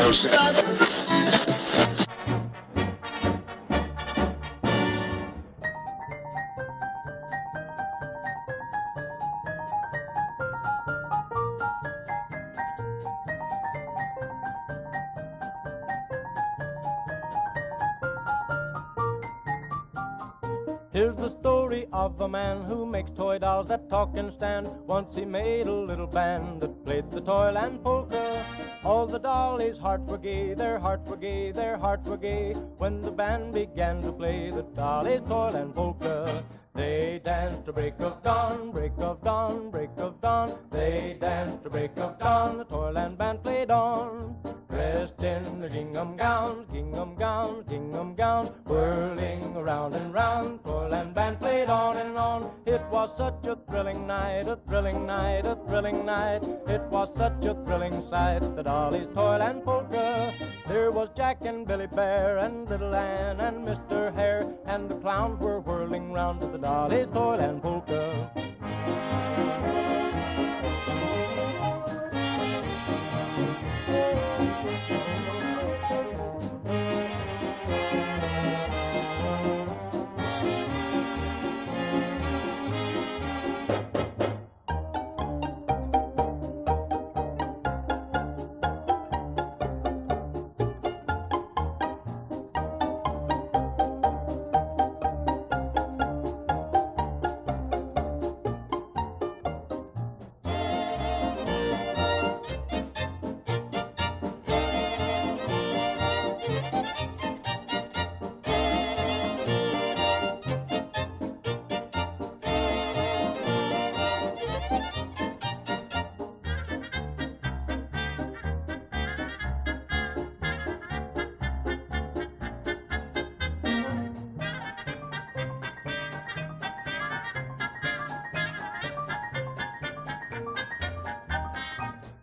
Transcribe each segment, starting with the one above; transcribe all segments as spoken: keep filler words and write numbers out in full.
Oh, shit. Here's the story of a man who makes toy dolls that talk and stand. Once he made a little band that played the Toyland polka. All the dollies' hearts were gay, their hearts were gay, their hearts were gay. When the band began to play the dollies' Toyland polka, they danced to break of dawn, break of dawn, break of dawn. They danced to break of dawn, the Toyland band played on. Dressed in their gingham gowns, gingham gowns, gingham gowns, whirling around and round, Toyland band played on and on. It was such a thrilling night, a thrilling night, a thrilling night. It was such a thrilling sight, the dollies' Toyland polka. There was Jack and Billy Bear and Little Ann and Mister Hare, and the clowns were whirling round to the dollies' Toyland polka.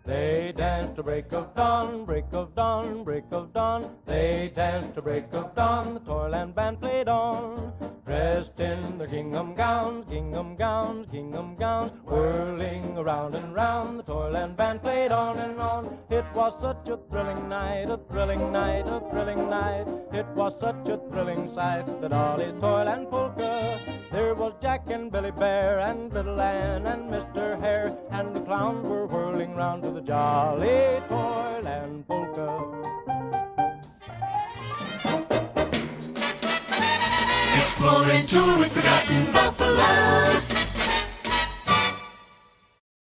They danced to break of dawn, break of dawn, break of dawn. They danced to break of dawn, the Toyland band played on. Dressed in their gingham gowns, gingham gowns, gingham gowns, whirling around and round, the Toyland band played on and on. It was such a thrilling night, a thrilling night, a thrilling night. It was such a thrilling sight, the dollies' Toyland polka. There was Jack and Billy Bear and Little Ann and Mister Hare, and the clowns were whirling round to the jolly Toyland polka. Exploring tour with Forgotten Buffalo.